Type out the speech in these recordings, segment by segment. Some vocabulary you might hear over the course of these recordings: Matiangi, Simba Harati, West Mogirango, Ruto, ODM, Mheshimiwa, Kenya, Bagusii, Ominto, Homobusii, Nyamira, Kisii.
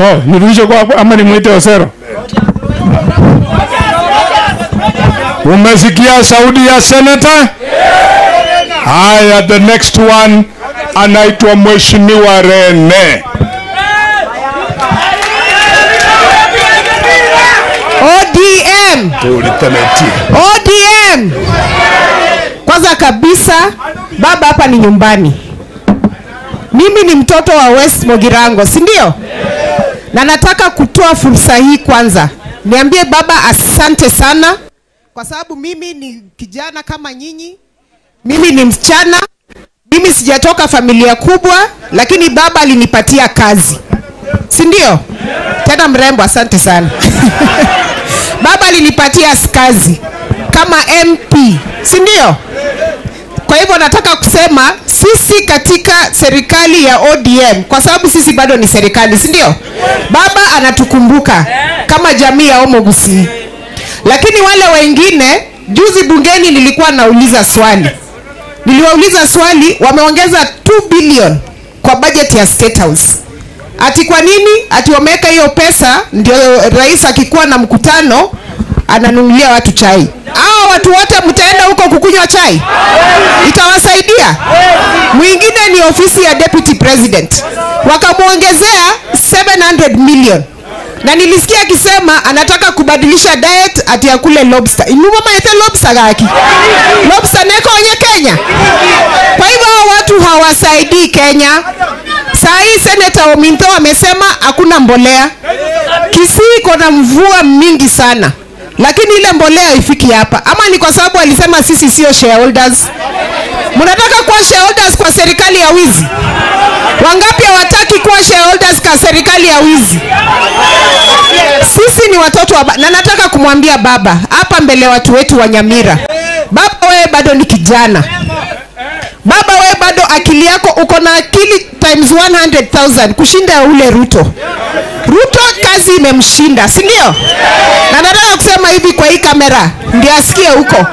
Oh, nirudishe kwa ama nimuite Osero? Umesikia sauti ya senator? Haya, the next one anaitwa Mheshimiwa Rene. ODM. ODM. Kwanza kabisa, baba hapa ni nyumbani. Mimi ni mtoto wa West Mogirango, si ndio? Na nataka kutoa fursa hii kwanza. Niambie baba asante sana. Kwa sababu mimi ni kijana kama nyinyi. Mimi ni msichana. Mimi sijatoka familia kubwa. Lakini baba alinipatia kazi, si ndio? Tena mrembo, asante sana. Baba alinipatia kazi kama MP, si ndio? Kwa hivyo nataka kusema sisi katika serikali ya ODM, kwa sababu sisi bado ni serikali, si ndio? Baba anatukumbuka kama jamii ya Homobusii. Lakini wale wengine, juzi bungeni nilikuwa nauliza swali. Niliwauliza swali, wameongeza 2 billion kwa budget ya State House. Ati kwa nini? Ati wameka hiyo pesa ndio rais akikuwa na mkutano ananunulia watu chai. Hao watu wote mtaenda huko kukunywa chai? Itawasaidia? Mwingine ni ofisi ya Deputy President. Wakamuongezea 700 million. Na nilisikia akisema anataka kubadilisha diet ati ya kule lobster. Inu mama yete lobster gaki. Lobster neko onye Kenya. Kwa hivyo watu hawasaidii Kenya. Sahi Senator Ominto amesema hakuna mbolea. Kisii kuna mvua mingi sana. Lakini ile mbolea ifiki hapa. Ama ni kwa sababu alisema sisi sio shareholders. Munataka kuwa shareholders kwa serikali ya wizi? Wangapi hawataki kuwa shareholders kwa serikali ya wizi? Sisi ni watoto wa na nataka kumwambia baba hapa mbele watu wetu wa Nyamira. Baba wewe bado ni kijana. Baba wewe bado akili yako uko na akili times 100,000 kushinda ule Ruto. Ruto kazi imemshinda, si ndio? Na nataka kusema hivi kwa hii kamera ndio asikie huko.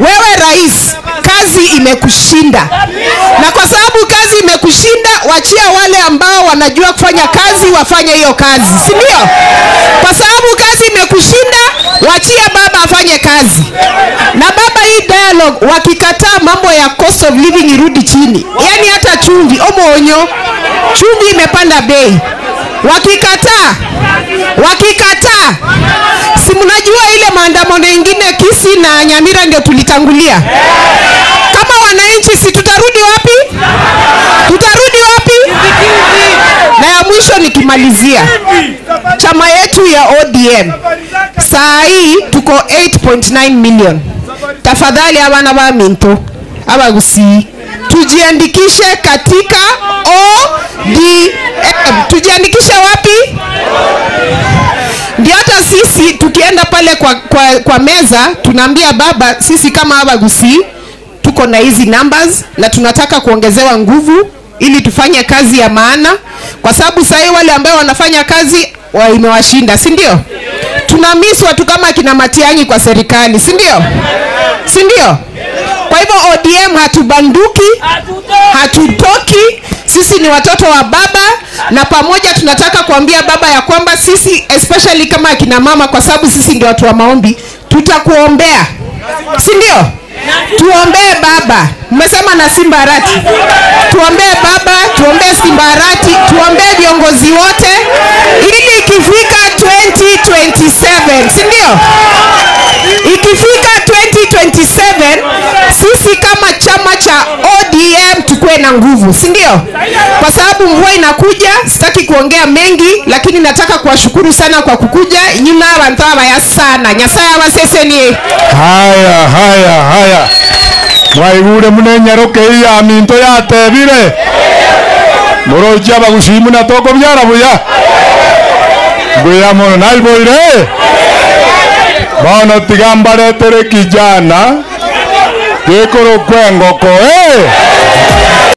Wewe rais, kazi imekushinda. Na kwa sababu kazi imekushinda, wachia wale ambao wanajua kufanya kazi wafanye hiyo kazi, si ndio? Kwa sababu kazi imekushinda, wachia baba afanye kazi. Na baba hii dialogue wakikataa mambo ya cost of living irudi chini. Yaani hata chumvi, omoonyo, chumvi imepanda bei. Wakikataa si mnajua ile maandamano mengine Kisii na Nyamira ndio tulitangulia. Kama wananchi si tutarudi wapi? Tutarudi wapi? Na ya mwisho nikimalizia, chama yetu ya ODM saa hii tuko 8.9 million. Tafadhali abana ba Minto, Bagusii, tujiandikishe katika ODM. Tujiandikishe wapi? Ndio hata sisi tukienda pale kwa meza tunaambia baba sisi kama Bagusii tuko na hizi numbers na tunataka kuongezewa nguvu ili tufanye kazi ya maana, kwa sababu sasa wale ambao wanafanya kazi imewashinda, si ndio? Tunamiss watu kama kina Matiangi kwa serikali, si ndio? Si ndio? Kwa hivyo ODM hatubanduki, hatutoki. Sisi ni watoto wa baba, na pamoja tunataka kuambia baba ya kwamba sisi especially kama akina mama, kwa sababu sisi ndio watu wa maombi, tutakuombea, si ndio? Tuombee baba. Mmesema na Simba Harati. Tuombee baba, tuombee Simba Harati, tuombee viongozi wote ili ikifika 2027, si ndio? Ikifika 2027 sisi kama chama cha ODM tukue na nguvu, si ndio? Kwa sababu mvua inakuja, sitaki kuongea mengi, lakini nataka kuwashukuru sana kwa kukuja. Nyuma abantu abaya sana. Nyasaya baseseni. Haya. Mwaigure munenyaroke iya Aminto yatebire. Moroja Bagusii munatoko byara buya. Buya mono nalboire. Bana tigambare tere kijana. Dekoro kwengo ko.